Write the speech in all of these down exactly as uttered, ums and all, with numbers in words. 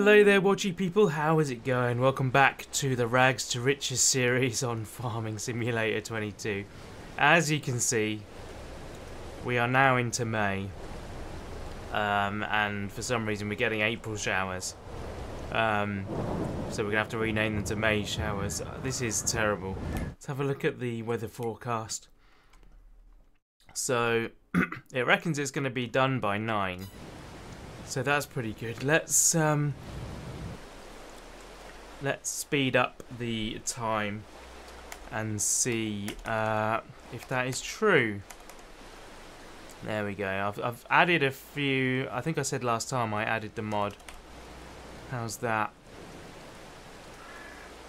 Hello there, watchy people, how is it going? Welcome back to the Rags to Riches series on Farming Simulator twenty-two. As you can see, we are now into May, um, and for some reason we're getting April showers, um, so we're going to have to rename them to May showers. This is terrible. Let's have a look at the weather forecast. So, it reckons it's going to be done by nine. So that's pretty good. Let's um, let's speed up the time and see uh, if that is true. There we go. I've, I've added a few. I think I said last time I added the mod. How's that?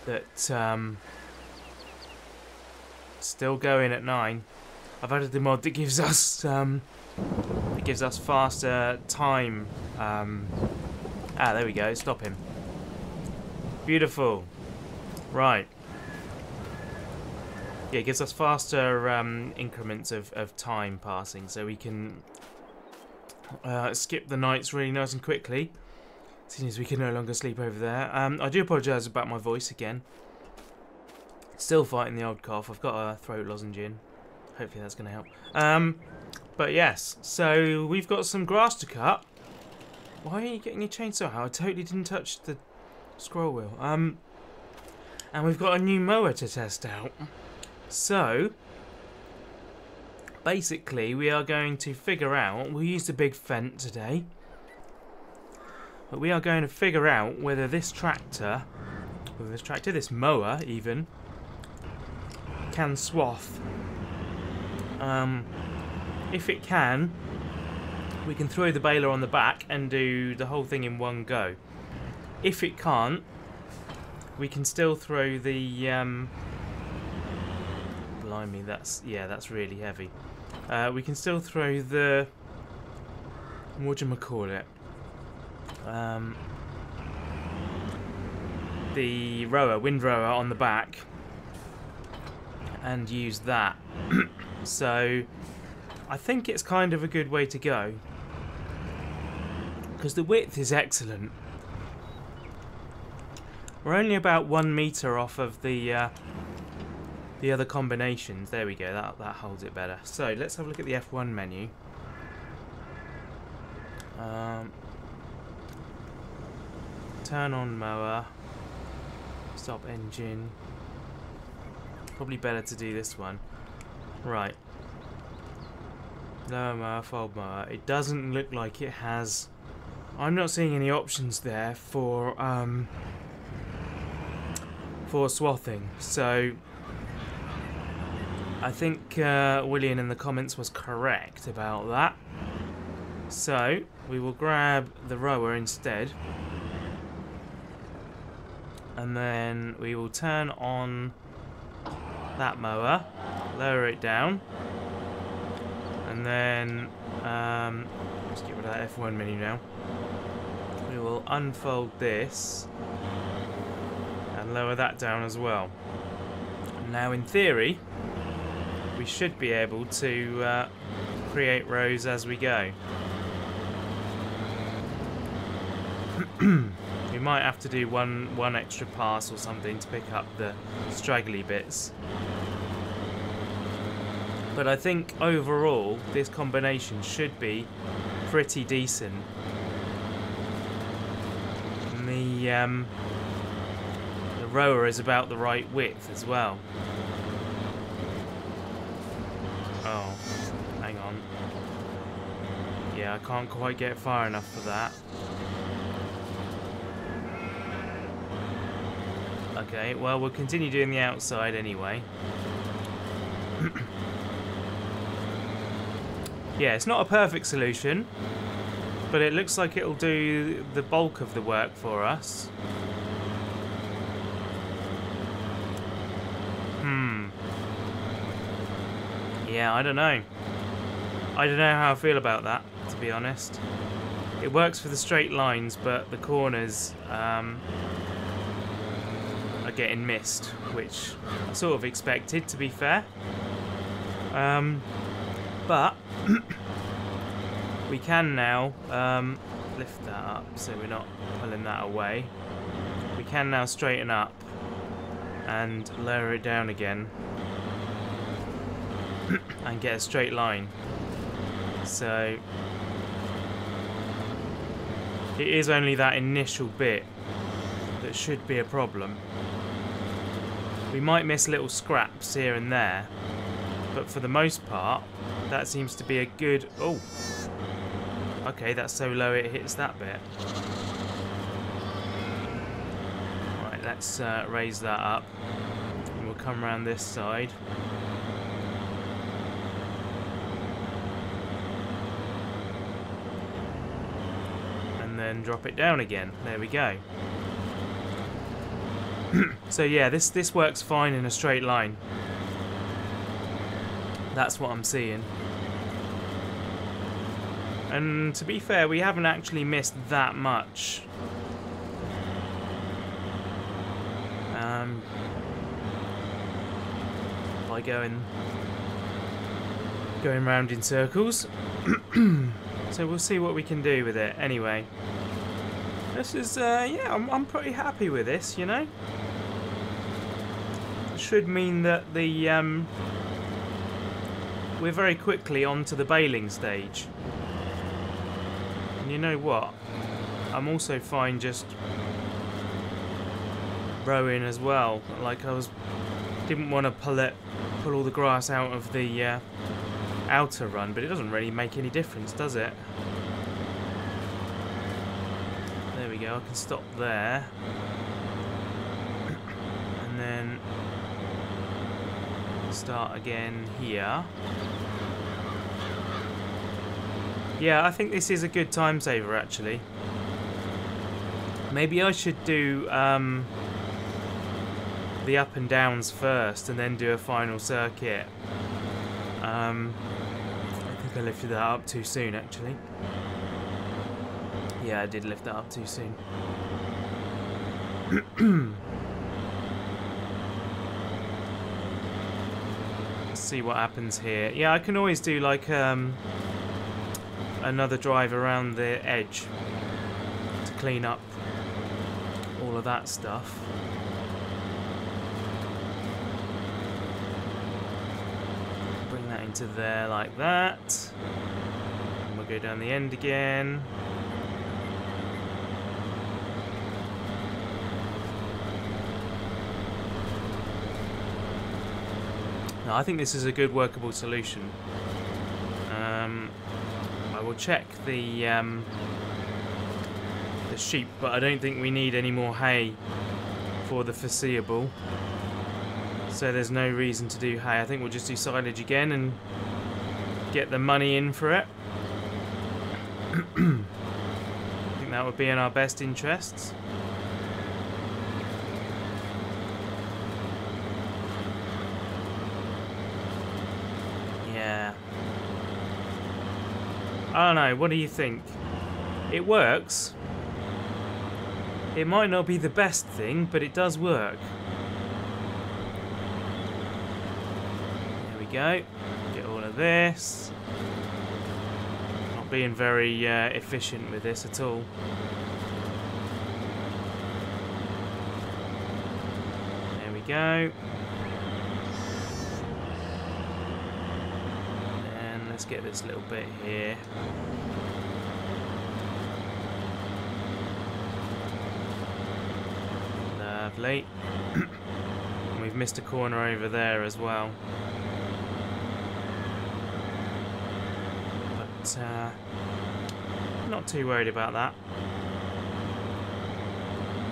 That um, still going at nine. I've added the mod that gives us um, that gives us faster time. Um, ah, there we go. Stop him. Beautiful. Right. Yeah, it gives us faster um, increments of, of time passing, so we can uh, skip the nights really nice and quickly, seeing as we can no longer sleep over there. Um, I do apologise about my voice again. Still fighting the old cough. I've got a throat lozenge in. Hopefully that's going to help. Um, but yes, so we've got some grass to cut. Why are you getting your chainsaw out? I totally didn't touch the scroll wheel. Um, and we've got a new mower to test out. So, basically we are going to figure out, we'll use the big fent today, but we are going to figure out whether this tractor, whether this tractor, this mower even, can swath. Um, if it can, we can throw the baler on the back and do the whole thing in one go. If it can't, we can still throw the, um, blimey, that's, yeah, that's really heavy. Uh, we can still throw the, what do you call it? Um, the rower, wind rower on the back and use that. So, I think it's kind of a good way to go, because the width is excellent. We're only about one metre off of the uh, the other combinations. There we go, that, that holds it better. So, let's have a look at the F one menu. Um, turn on mower. Stop engine. Probably better to do this one. Right. Lower mower, fold mower. It doesn't look like it has... I'm not seeing any options there for, um... for swathing. So... I think uh, William in the comments was correct about that. So, we will grab the rower instead. And then we will turn on that mower. Lower it down, and then um, let's get rid of that F one menu now. We will unfold this and lower that down as well. Now, in theory, we should be able to uh, create rows as we go. We might have to do one one extra pass or something to pick up the straggly bits. But I think overall, this combination should be pretty decent. And the, um, the rower is about the right width as well. Oh, hang on. Yeah, I can't quite get far enough for that. Okay, well, we'll continue doing the outside anyway. Yeah, it's not a perfect solution, but it looks like it'll do the bulk of the work for us. Hmm. Yeah, I don't know. I don't know how I feel about that, to be honest. It works for the straight lines, but the corners um, are getting missed, which I sort of expected, to be fair. Um, but... we can now um, lift that up so we're not pulling that away. We can now straighten up and lower it down again and get a straight line. So it is only that initial bit that should be a problem. We might miss little scraps here and there, but for the most part that seems to be a good... Oh! Okay, that's so low it hits that bit. Right, let's uh, raise that up. And we'll come around this side. And then drop it down again. There we go. So yeah, this, this works fine in a straight line. That's what I'm seeing. And to be fair, we haven't actually missed that much. Um, by going, going round in circles. So we'll see what we can do with it. Anyway, this is uh, yeah, I'm, I'm pretty happy with this. You know, it should mean that the um, we're very quickly on to the baling stage. You know what? I'm also fine just rowing as well. Like I was, didn't want to pull it, pull all the grass out of the uh, outer run, but it doesn't really make any difference, does it? There we go. I can stop there, and then start again here. Yeah, I think this is a good time saver, actually. Maybe I should do um, the up and downs first and then do a final circuit. Um, I think I lifted that up too soon, actually. Yeah, I did lift that up too soon. Let's see what happens here. Yeah, I can always do like... Um, another drive around the edge to clean up all of that stuff. Bring that into there like that. And we'll go down the end again. Now, I think this is a good workable solution. Um, We'll check the um, the sheep, but I don't think we need any more hay for the foreseeable, so there's no reason to do hay. I think we'll just do silage again and get the money in for it. I think that would be in our best interests. I don't know, what do you think? It works. It might not be the best thing, but it does work. There we go. Get all of this. Not being very uh, efficient with this at all. There we go. Let's get this little bit here. Lovely. We've missed a corner over there as well. But uh, not too worried about that.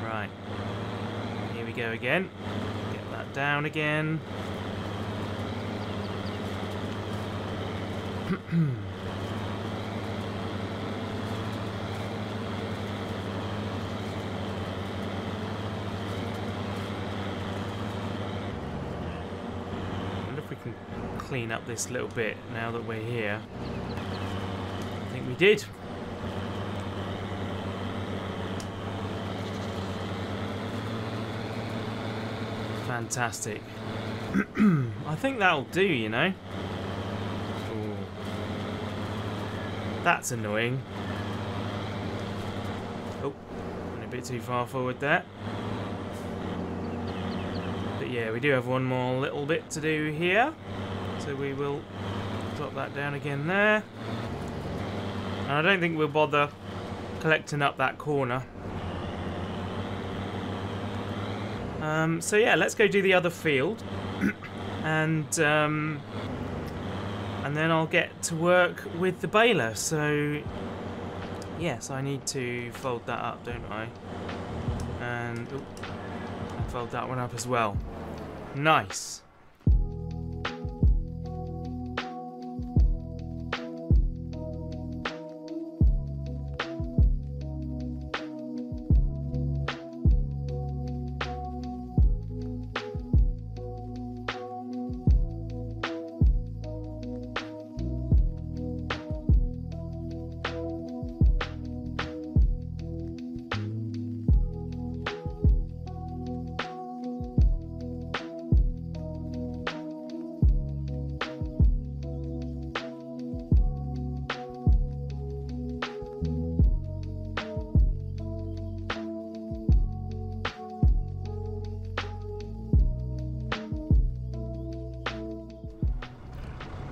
Right. Here we go again. Get that down again. I wonder if we can clean up this little bit now that we're here. I think we did. Fantastic. I think that'll do, you know. That's annoying. bit too far forward there. But yeah, we do have one more little bit to do here. So we will drop that down again there. And I don't think we'll bother collecting up that corner. Um, so yeah, let's go do the other field. and um, and then I'll get to work with the baler. So yes, I need to fold that up, don't I? And ooh, I'll fold that one up as well. Nice.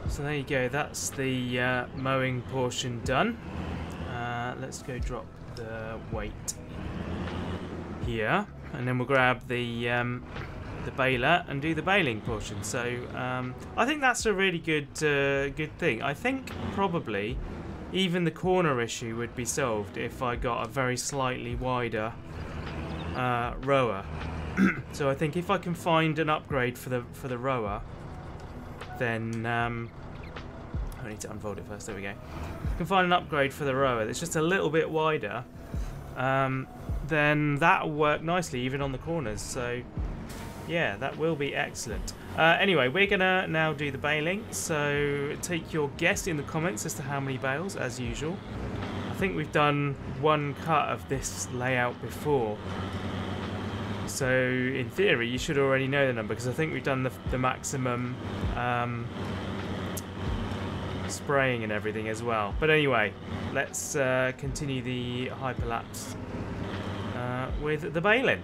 So there you go, that's the uh, mowing portion done. Uh, let's go drop the weight here, and then we'll grab the um, the baler and do the baling portion. So um, I think that's a really good uh, good thing. I think probably even the corner issue would be solved if I got a very slightly wider uh, rower. So I think if I can find an upgrade for the for the rower, then um, I need to unfold it first, there we go. You can find an upgrade for the rower that's just a little bit wider, um, then that'll work nicely even on the corners, so yeah, that will be excellent. Uh, anyway, we're gonna now do the baling, so take your guess in the comments as to how many bales, as usual. I think we've done one cut of this layout before, so in theory you should already know the number, because I think we've done the, the maximum um, spraying and everything as well. But anyway, let's uh, continue the hyperlapse uh, with the baling.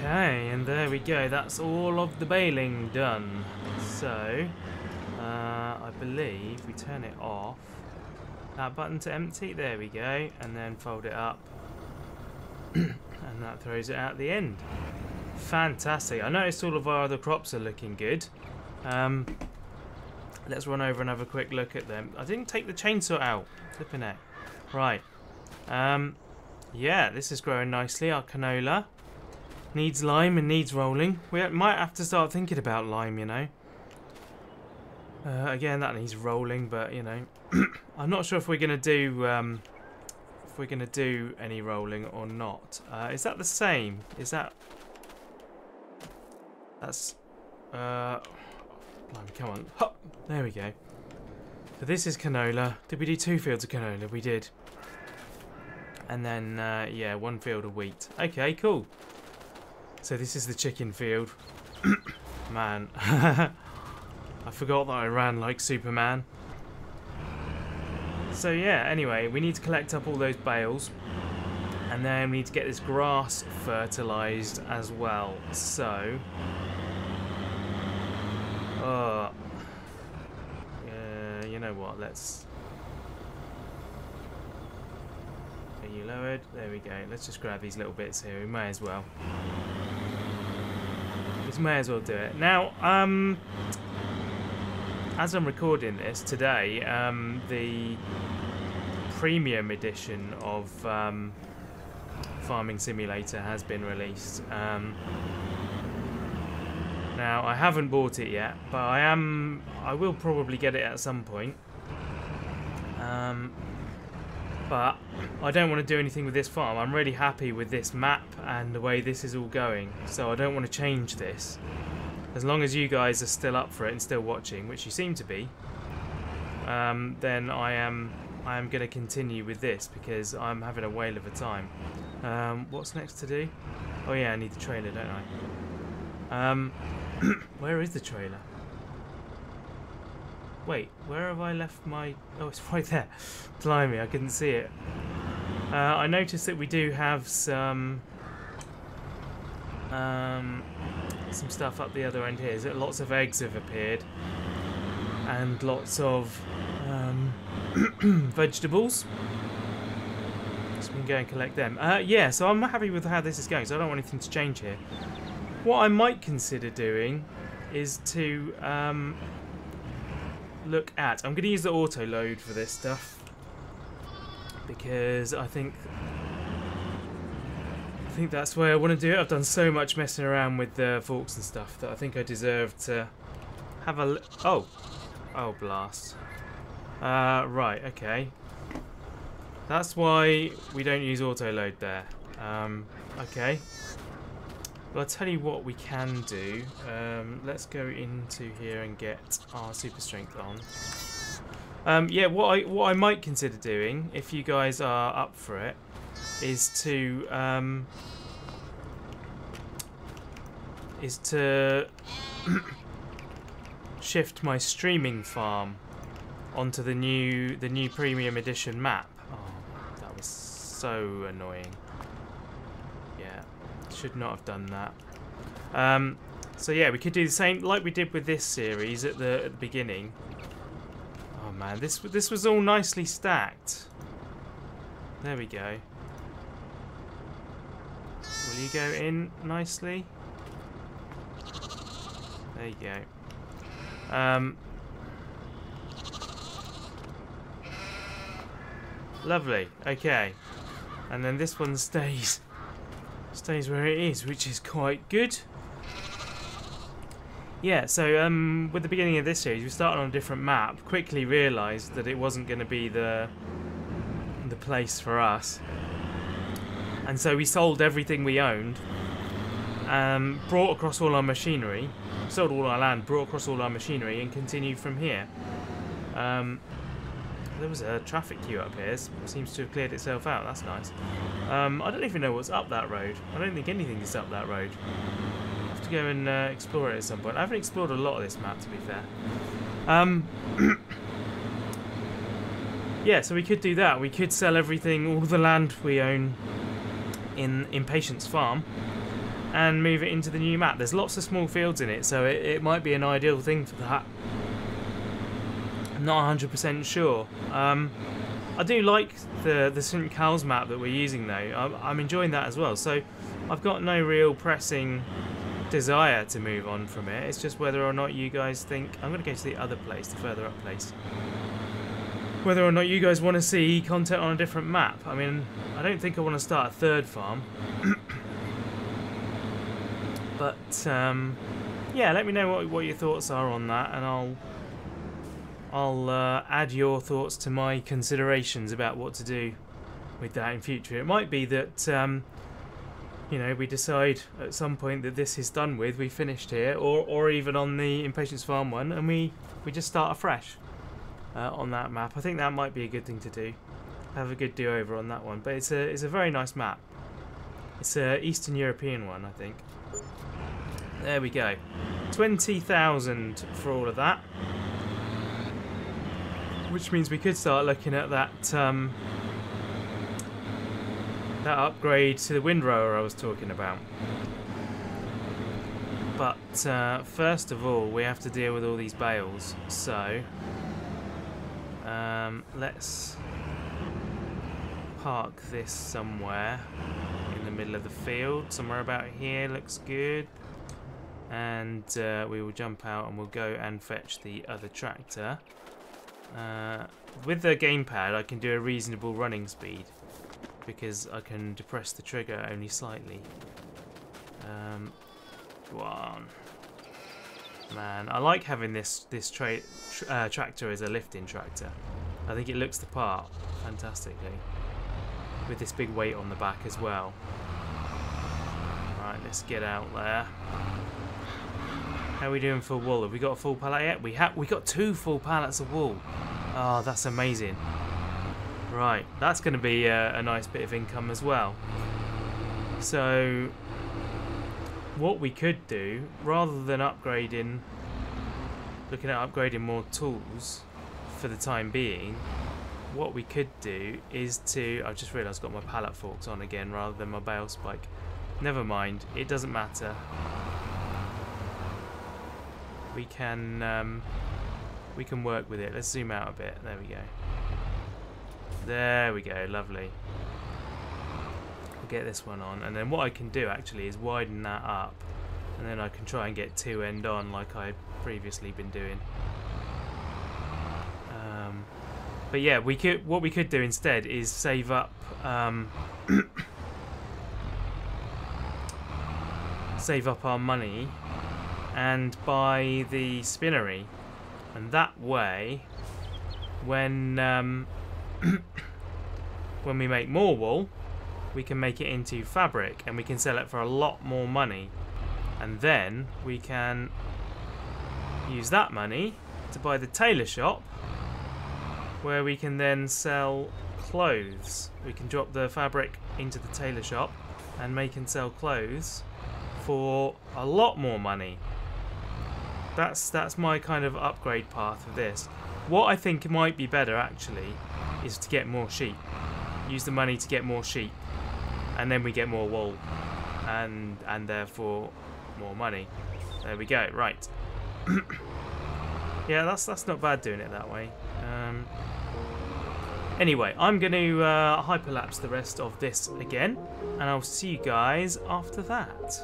Okay, and there we go, that's all of the baling done. So, uh, I believe we turn it off. That button to empty, there we go, and then fold it up. And that throws it out the end. Fantastic, I noticed all of our other crops are looking good. Um, let's run over and have a quick look at them. I didn't take the chainsaw out, flipping it. Right, um, yeah, this is growing nicely, our canola. Needs lime and needs rolling. We might have to start thinking about lime, you know. Uh, again, that needs rolling, but you know, I'm not sure if we're gonna do um, if we're gonna do any rolling or not. Uh, is that the same? Is that that's? Uh, come on, hop. There we go. So this is canola. Did we do two fields of canola? We did. And then uh, yeah, one field of wheat. Okay, cool. So this is the chicken field. Man. I forgot that I ran like Superman. So yeah, anyway, we need to collect up all those bales. And then we need to get this grass fertilized as well. So, uh, yeah, you know what? Let's. Are you lowered? There we go. Let's just grab these little bits here. We may as well. We may as well do it now. Um, as I'm recording this today, um, the premium edition of um, Farming Simulator has been released. Um, now, I haven't bought it yet, but I am. I will probably get it at some point. Um, but I don't want to do anything with this farm. I'm really happy with this map and the way this is all going, so I don't want to change this. As long as you guys are still up for it and still watching, which you seem to be, um, then I am. I am going to continue with this because I'm having a whale of a time. Um, what's next to do? Oh yeah, I need the trailer, don't I? Um, where is the trailer? Wait, where have I left my... Oh, it's right there. Blimey, I couldn't see it. Uh, I noticed that we do have some... Um, some stuff up the other end here. So lots of eggs have appeared. And lots of... Um, vegetables, so we can go and collect them. Uh, yeah, so I'm happy with how this is going, so I don't want anything to change here. What I might consider doing is to um, look at... I'm going to use the auto load for this stuff because I think I think that's where I want to do it. I've done so much messing around with the forks and stuff that I think I deserve to have a l oh oh blast. Uh, right, okay. That's why we don't use autoload there. Um, okay. Well, I'll tell you what we can do. Um, let's go into here and get our super strength on. Um, yeah, what I, what I might consider doing, if you guys are up for it, is to... Um, is to shift my streaming farm onto the new the new premium edition map. Oh, that was so annoying. Yeah, should not have done that. Um, so yeah, we could do the same like we did with this series at the, at the beginning. Oh man, this this was all nicely stacked. There we go. Will you go in nicely? There you go. Um. Lovely. Okay, and then this one stays stays where it is, which is quite good. Yeah. So um, with the beginning of this series, we started on a different map. Quickly realised that it wasn't going to be the the place for us, and so we sold everything we owned. Um, brought across all our machinery, sold all our land, brought across all our machinery, and continued from here. Um, There was a traffic queue up here. It seems to have cleared itself out. That's nice. Um, I don't even know what's up that road. I don't think anything is up that road. I have to go and uh, explore it at some point. I haven't explored a lot of this map, to be fair. Um, yeah, so we could do that. We could sell everything, all the land we own in Impatience Farm, and move it into the new map. There's lots of small fields in it, so it, it might be an ideal thing for that. Not one hundred percent sure. Um, I do like the the Saint Cal's map that we're using though. I'm, I'm enjoying that as well. So I've got no real pressing desire to move on from it. It's just whether or not you guys think I'm going to go to the other place, the further up place. Whether or not you guys want to see content on a different map. I mean, I don't think I want to start a third farm. But um, yeah, let me know what what your thoughts are on that, and I'll. I'll uh, add your thoughts to my considerations about what to do with that in future. It might be that, um, you know, we decide at some point that this is done with, we finished here, or, or even on the Impatience Farm one, and we, we just start afresh uh, on that map. I think that might be a good thing to do. Have a good do-over on that one. But it's a, it's a very nice map. It's an Eastern European one, I think. There we go. twenty thousand for all of that. Which means we could start looking at that um, that upgrade to the windrower I was talking about. But uh, first of all, we have to deal with all these bales. So um, let's park this somewhere in the middle of the field. Somewhere about here looks good. And uh, we will jump out and we'll go and fetch the other tractor. Uh, with the gamepad I can do a reasonable running speed because I can depress the trigger only slightly. Um, go on. Man, I like having this, this tra tra uh, tractor as a lifting tractor. I think it looks the part fantastically. With this big weight on the back as well. Right, let's get out there. How are we doing for wool? Have we got a full pallet yet? We have. We got two full pallets of wool. Oh, that's amazing. Right, that's going to be a, a nice bit of income as well. So, what we could do, rather than upgrading, looking at upgrading more tools for the time being, what we could do is to. I just realised I've got my pallet forks on again rather than my bale spike. Never mind. It doesn't matter. We can um, we can work with it. Let's zoom out a bit. There we go. There we go. Lovely. We'll get this one on, and then what I can do actually is widen that up, and then I can try and get two end on like I've previously been doing. Um, but yeah, we could. What we could do instead is save up. Um, save up our money. And buy the spinnery, and that way, when um, when we make more wool, we can make it into fabric, and we can sell it for a lot more money. And then we can use that money to buy the tailor shop, where we can then sell clothes. We can drop the fabric into the tailor shop and make and sell clothes for a lot more money. That's that's my kind of upgrade path of this. What I think might be better actually is to get more sheep. Use the money to get more sheep, and then we get more wool, and and therefore more money. There we go. Right. Yeah, that's that's not bad doing it that way. Um, anyway, I'm going to uh, hyperlapse the rest of this again, and I'll see you guys after that.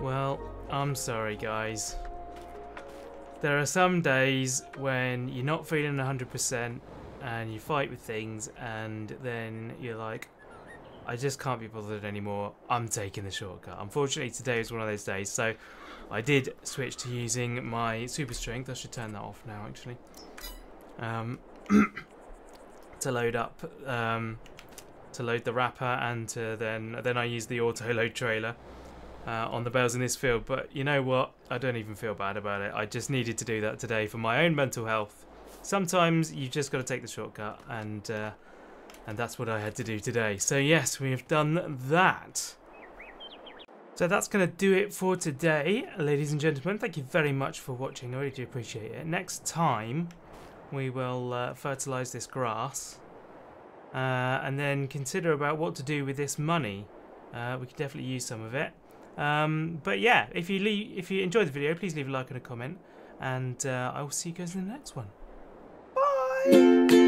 Well, I'm sorry guys. There are some days when you're not feeling one hundred percent and you fight with things and then you're like, I just can't be bothered anymore, I'm taking the shortcut. Unfortunately today is one of those days, so I did switch to using my super strength. I should turn that off now actually. Um, to load up, um, to load the wrapper, and to then, then I use the auto load trailer. Uh, on the bales in this field, but you know what, I don't even feel bad about it. I just needed to do that today for my own mental health. Sometimes you just got to take the shortcut, and uh, and that's what I had to do today. So yes, we have done that. So that's going to do it for today, ladies and gentlemen. Thank you very much for watching. I really do appreciate it. Next time, we will uh, fertilise this grass. Uh, and then consider about what to do with this money. Uh, we could definitely use some of it. Um, but yeah, if you, leave, if you enjoyed the video, please leave a like and a comment. And uh, I will see you guys in the next one. Bye!